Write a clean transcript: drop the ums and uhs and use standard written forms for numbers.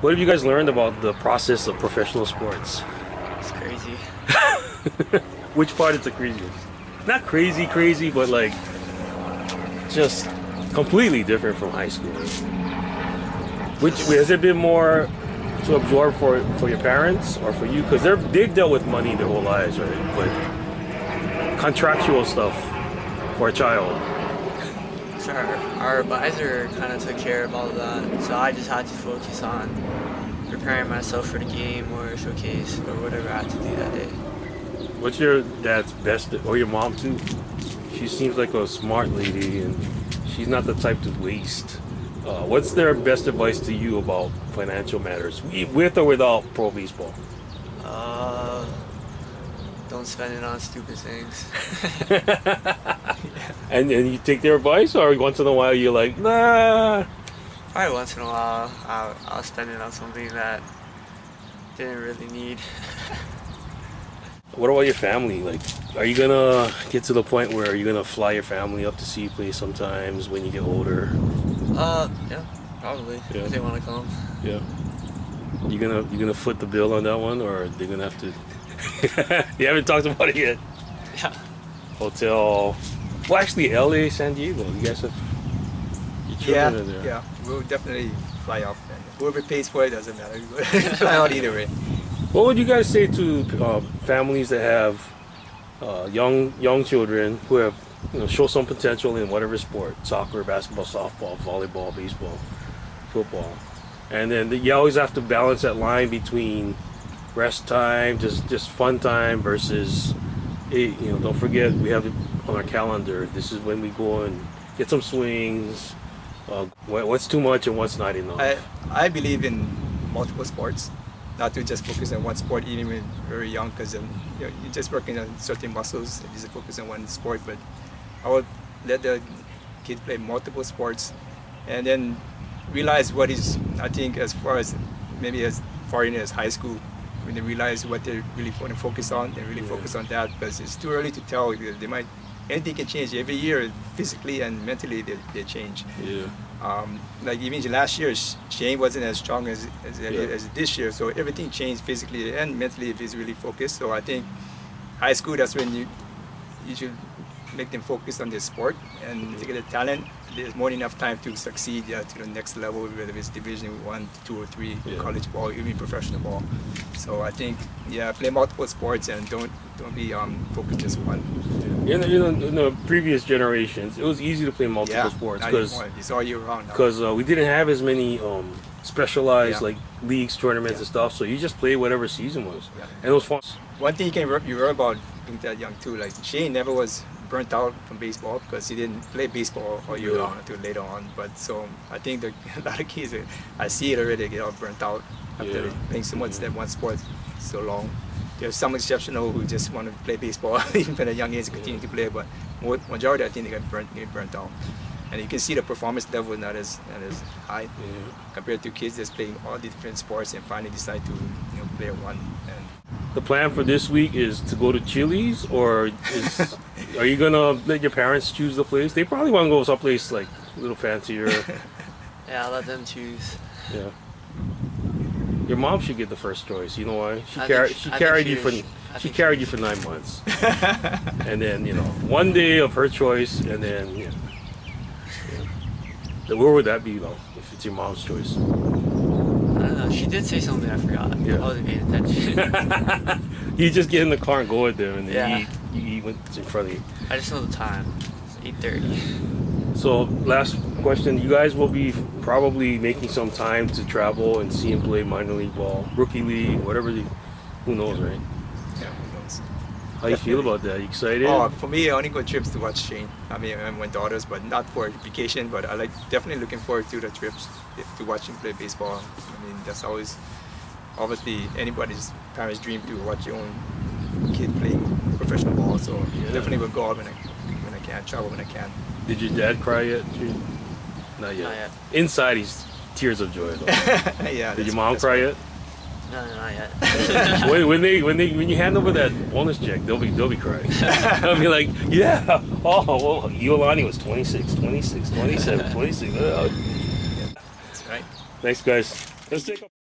What have you guys learned about the process of professional sports? It's crazy. Which part is the craziest? Not crazy, crazy, but like just completely different from high school. Which has it been more to absorb for your parents or for you? Because they've dealt with money their whole lives, right? But contractual stuff for a child. So our advisor kind of took care of all of that, so I just had to focus on preparing myself for the game or showcase or whatever I had to do that day. What's your dad's best, or your mom too? She seems like a smart lady and she's not the type to waste. What's their best advice to you about financial matters, with or without pro baseball? Don't spend it on stupid things. And you take their advice, or once in a while you're like, nah? Probably once in a while I'll spend it on something that didn't really need. What about your family? Like, are you gonna get to the point where you're gonna fly your family up to see you play sometimes when you get older? Yeah, probably. Yeah. If they want to come. Yeah. You gonna foot the bill on that one, or they're gonna have to? You haven't talked about it yet. Yeah. Hotel. Well, actually, LA, San Diego. You guys have. Yeah. There. Yeah. We'll definitely fly off. Whoever pays for it doesn't matter. Fly out either way. What would you guys say to families that have young children who have, you know, show some potential in whatever sport, soccer, basketball, softball, volleyball, baseball, football, and then you always have to balance that line between rest time, just fun time versus, you know, don't forget we have it on our calendar. This is when we go and get some swings. What's too much and what's not enough? I believe in multiple sports. Not to just focus on one sport even when very young, because you know, you're just working on certain muscles. You just focus on one sport, but I would let the kid play multiple sports, and then realize what is. I think as far as maybe as far in as high school, when they realize what they really want to focus on, and really focus on that. Because it's too early to tell. They might, anything can change every year, physically and mentally. They change. Yeah. Like even last year, Shane wasn't as strong as this year, so everything changed physically and mentally if he's really focused. So I think high school, that's when you should make them focus on their sport, and to get the talent, there's more than enough time to succeed to the next level, whether it's Division 1, 2, or 3, college ball, even professional ball. So I think play multiple sports and don't be focused just one. In the previous generations, it was easy to play multiple sports because it's all year round. Because we didn't have as many specialized like leagues, tournaments, and stuff. So you just played whatever season was, and it was fun. One thing you worry about being that young too, like Shane never was burnt out from baseball because he didn't play baseball all year round until later on. But so I think a lot of kids, I see it already, get all burnt out after playing so much that one sport so long. There's some exceptional who just want to play baseball even at a young age, continue to play, but majority I think they get burnt out. And you can see the performance level not as high compared to kids that's playing all the different sports and finally decide to, you know, play one. And the plan for this week is to go to Chili's, or are you gonna let your parents choose the place? They probably want to go someplace like a little fancier. Yeah, I'll let them choose. Yeah. Your mom should get the first choice. You know why? She carried you for 9 months, and then, you know, one day of her choice, and then where would that be though if it's your mom's choice? I don't know. She did say something I forgot. Yeah. I wasn't paying attention. You just get in the car and go with them, and then you eat what's in front of you. I just know the time. It's 8:30. So last question, you guys will be probably making some time to travel and see him play minor league ball, rookie league, whatever, who knows, right? Yeah, who knows. How do you feel about that? You excited? Oh, for me, I only go trips to watch Shane. I mean, I'm my daughters, but not for vacation, but I definitely looking forward to the trips to watch him play baseball. I mean, that's always, obviously, anybody's parents' dream to watch your own kid playing professional ball, so definitely will go out when I can, travel when I can. Did your dad cry yet? Not yet. Inside, he's tears of joy. Yeah. Did your mom cry yet? No, not yet. when you hand over that bonus check, they'll be crying. They'll be like, yeah. Oh, well, Iolani was 26, 26, 27, 26. That's right. Thanks, guys. Let's take.